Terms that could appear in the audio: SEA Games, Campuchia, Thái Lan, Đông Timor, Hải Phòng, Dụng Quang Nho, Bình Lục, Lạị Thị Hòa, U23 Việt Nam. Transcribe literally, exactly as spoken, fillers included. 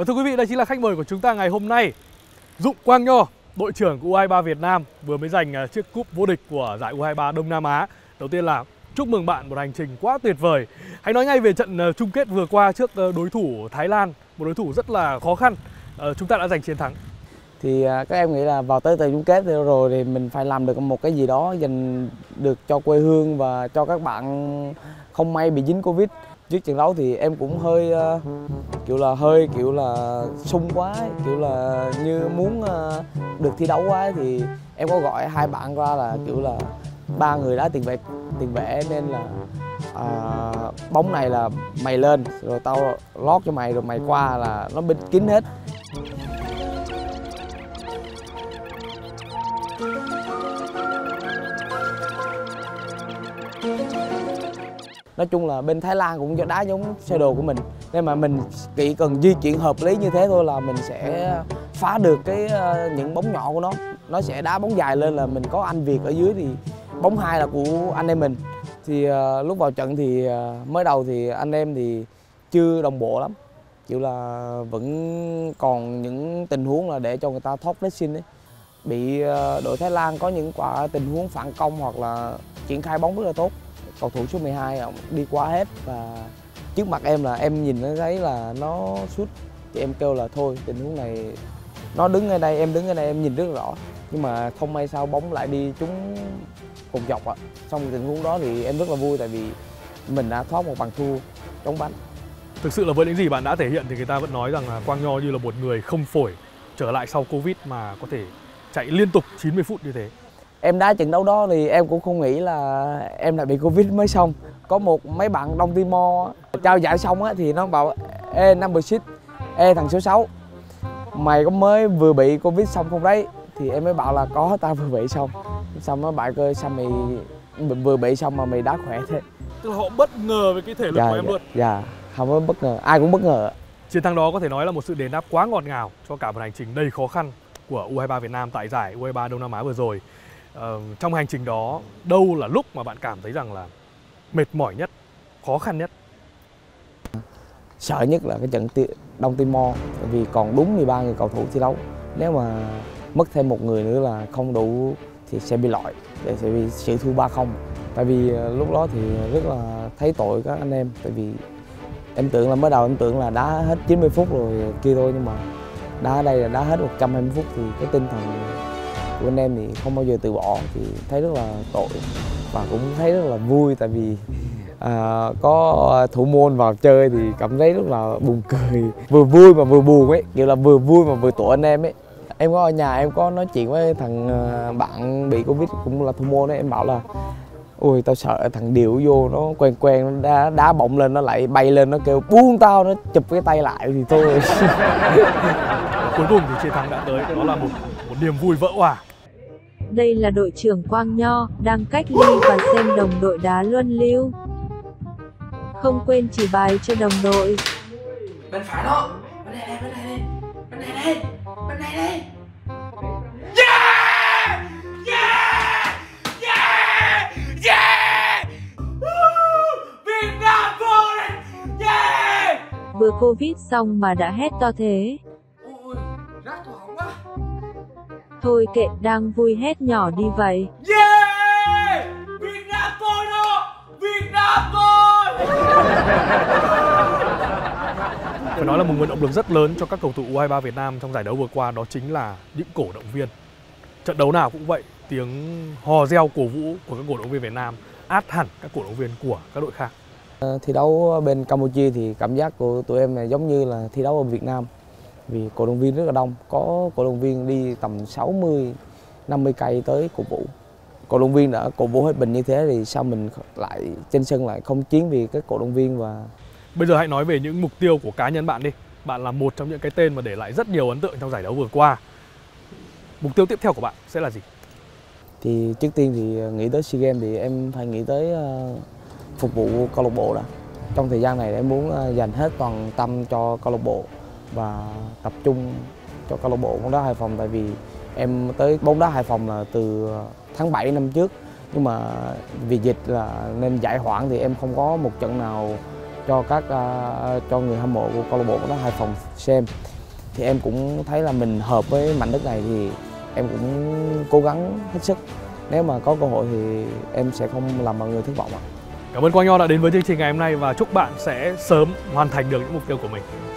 Và thưa quý vị, đây chính là khách mời của chúng ta ngày hôm nay, Dụng Quang Nho, đội trưởng của u hai ba Việt Nam vừa mới giành chiếc cúp vô địch của giải u hai ba Đông Nam Á. Đầu tiên là chúc mừng bạn một hành trình quá tuyệt vời. Hãy nói ngay về trận chung kết vừa qua trước đối thủ Thái Lan, một đối thủ rất là khó khăn. Chúng ta đã giành chiến thắng. Thì các em nghĩ là vào tới trận chung kết rồi thì mình phải làm được một cái gì đó dành được cho quê hương và cho các bạn không may bị dính Covid. Trước trận đấu thì em cũng hơi uh, kiểu là hơi kiểu là sung quá, kiểu là như muốn uh, được thi đấu quá, thì em có gọi hai bạn qua là kiểu là ba người đá tiền vệ tiền vệ nên là uh, bóng này là mày lên rồi tao lót cho mày rồi mày qua, là nó bịt kín hết. Nói chung là bên Thái Lan cũng đá giống sơ đồ của mình, nên mà mình chỉ cần di chuyển hợp lý như thế thôi là mình sẽ phá được cái những bóng nhỏ của nó. Nó sẽ đá bóng dài lên, là mình có anh Việt ở dưới thì bóng hai là của anh em mình. Thì uh, lúc vào trận thì uh, mới đầu thì anh em thì chưa đồng bộ lắm, kiểu là vẫn còn những tình huống là để cho người ta thóp pressing đấy. Bị uh, đội Thái Lan có những quả tình huống phản công hoặc là triển khai bóng rất là tốt. Cầu thủ số mười hai ông đi qua hết, và trước mặt em là em nhìn nó thấy là nó sút thì em kêu là thôi, tình huống này nó đứng ở đây, em đứng ở đây em nhìn rất rõ, nhưng mà không may sao bóng lại đi trúng cột dọc ạ. Xong tình huống đó thì em rất là vui tại vì mình đã thoát một bàn thua trống bánh. Thực sự là với những gì bạn đã thể hiện thì người ta vẫn nói rằng là Quang Nho như là một người không phổi trở lại sau Covid mà có thể chạy liên tục chín mươi phút như thế. Em đá trận đấu đó thì em cũng không nghĩ là em lại bị Covid mới xong. Có một mấy bạn Đông Timor trao giải xong á thì nó bảo: ê number six, ê thằng số sáu, mày có mới vừa bị Covid xong không đấy? Thì em mới bảo là có, tao vừa bị xong. Xong nó bạn cơ sao mày vừa bị xong mà mày đá khỏe thế. Tức là họ bất ngờ với cái thể lực dạ, của em dạ, luôn. Dạ, không có bất ngờ, ai cũng bất ngờ. Chiến thắng đó có thể nói là một sự đền đáp quá ngọt ngào cho cả một hành trình đầy khó khăn của u hai ba Việt Nam tại giải u hai ba Đông Nam Á vừa rồi. Ờ, trong hành trình đó, đâu là lúc mà bạn cảm thấy rằng là mệt mỏi nhất, khó khăn nhất? Sợ nhất là cái trận Đông Timor, vì còn đúng mười ba người cầu thủ thi đấu. Nếu mà mất thêm một người nữa là không đủ thì sẽ bị loại, để sẽ bị sự thua ba không. Tại vì lúc đó thì rất là thấy tội các anh em. Tại vì em tưởng là mới đầu em tưởng là đá hết chín mươi phút rồi kia thôi, nhưng mà đá ở đây là đá hết một trăm hai mươi phút thì cái tinh thần của anh em thì không bao giờ từ bỏ, thì thấy rất là tội và cũng thấy rất là vui tại vì à, có thủ môn vào chơi thì cảm thấy rất là buồn cười, vừa vui mà vừa buồn ấy, kiểu là vừa vui mà vừa tội anh em ấy. Em có ở nhà em có nói chuyện với thằng bạn bị Covid cũng là thủ môn ấy, em bảo là ôi tao sợ thằng Điệu vô nó quen quen nó đá, đá bọng lên nó lại bay lên nó kêu buông tao, nó chụp cái tay lại thì thôi. Cuối cùng thì chiến thắng đã tới, đó là một một niềm vui vỡ òa. Đây là đội trưởng Quang Nho đang cách ly và xem đồng đội đá luân lưu. Không quên chỉ bài cho đồng đội. Bên phải đó. Bên này đây, bên này đây. Bên này đây. Bên này đây. Yeah! Yeah! Yeah! Yeah! Việt Nam vô địch. Yeah! Vừa Covid xong mà đã hét to thế. Thôi kệ, đang vui hết nhỏ đi vậy. Yeah! Việt Nam tôi đó! Việt Nam tôi! Phải nói là một nguồn động lực rất lớn cho các cầu thủ u hai ba Việt Nam trong giải đấu vừa qua, đó chính là những cổ động viên. Trận đấu nào cũng vậy, tiếng hò reo cổ vũ của các cổ động viên Việt Nam át hẳn các cổ động viên của các đội khác. Thi đấu bên Campuchia thì cảm giác của tụi em này giống như là thi đấu ở Việt Nam, vì cổ động viên rất là đông, có cổ động viên đi tầm sáu mươi năm mươi cây tới cổ vũ. Cổ động viên đã cổ vũ hết mình như thế thì sao mình lại trên sân lại không chiến vì các cổ động viên? Và bây giờ hãy nói về những mục tiêu của cá nhân bạn đi. Bạn là một trong những cái tên mà để lại rất nhiều ấn tượng trong giải đấu vừa qua. Mục tiêu tiếp theo của bạn sẽ là gì? Thì trước tiên thì nghĩ tới SEA Games thì em phải nghĩ tới phục vụ câu lạc bộ đã. Trong thời gian này em muốn dành hết toàn tâm cho câu lạc bộ và tập trung cho câu lạc bộ bóng đá Hải Phòng, tại vì em tới bóng đá Hải Phòng là từ tháng bảy năm trước, nhưng mà vì dịch là nên giải hoãn thì em không có một trận nào cho các uh, cho người hâm mộ của câu lạc bộ bóng đá Hải Phòng xem. thì em cũng thấy là mình hợp với mảnh đất này thì em cũng cố gắng hết sức. Nếu mà có cơ hội thì em sẽ không làm mọi người thất vọng ạ. Cảm ơn Quang Nho đã đến với chương trình ngày hôm nay và chúc bạn sẽ sớm hoàn thành được những mục tiêu của mình.